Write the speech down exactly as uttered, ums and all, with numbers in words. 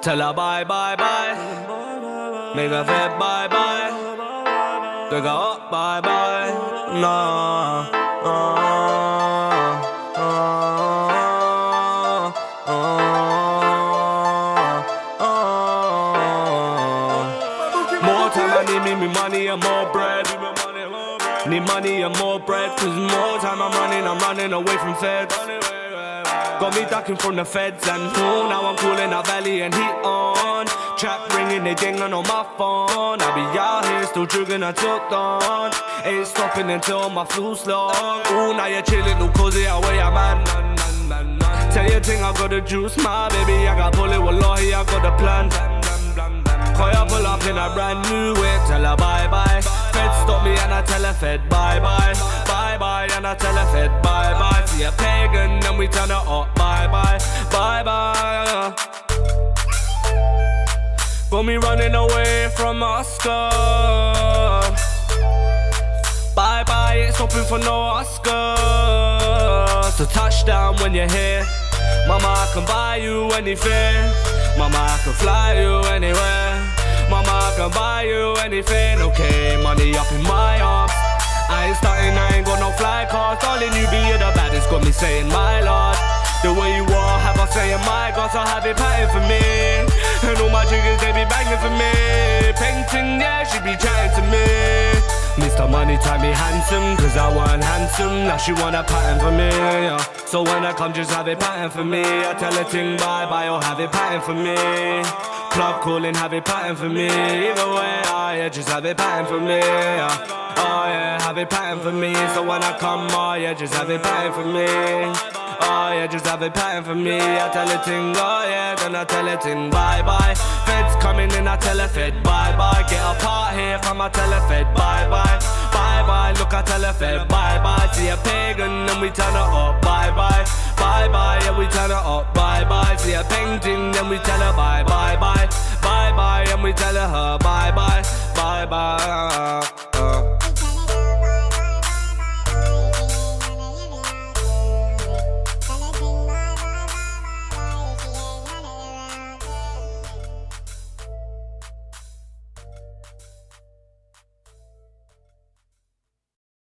Tell her bye bye bye, make her say bye bye, take her up bye bye, nah. Uh, uh, uh, uh, uh, uh. More time I need me, me money and more bread. Need money and more bread, 'cause more time I'm running, I'm running away from feds. Got me ducking from the feds and all. Now I'm calling out Valley and Heat on. Trap ringing, they dinging on my phone. I be out here still jugging and talked on. Ain't stopping until my flu's long. Ooh, now you're chilling, all cause it away, I'm at. Tell your thing, I got the juice, my baby. I got bullet, wallahi, I got the plan. Call ya pull up in a brand new whip, tell her bye bye. Fed stop me and I tell her fed bye bye. Bye bye and I tell her fed bye bye. See a pagan, then we turn her up, bye bye. Bye bye. Got me running away from Oscar. Bye bye, it's open for no Oscar. So touchdown when you're here. Mama, I can buy you anything. Mama, I can fly you anywhere. Mama, I can buy you anything. Okay, money up in my arms. I ain't starting, I ain't got no fly cars. Darling, you be the baddest, got me saying my lord. The way you are, have I saying my god. So have it patting for me. And all my jiggers, they be banging for me. Painting, yeah, she be chatting to me. Mister Money time me handsome, 'cause I want handsome. Now she want a pattern for me, yeah. So when I come, just have it pattern for me. I tell her ting bye bye, or have it pattern for me. Club calling, have it pattern for me. Either way, oh yeah, just have it pattern for me, yeah. Oh yeah, have it pattern for me. So when I come, oh yeah, just have it pattern for me. Oh yeah, just have it pattern for me. I tell her ting, oh yeah, then I tell her ting bye bye. Feds coming in, I tell her fed bye bye. Get a part here from my tell her fed bye bye. Bye bye, look I tell her fed bye bye. See a pagan and we turn her up, bye bye. Bye bye, yeah we turn her up, bye bye. See a painting then we tell her bye bye bye. Bye bye and we tell her bye bye. Bye bye.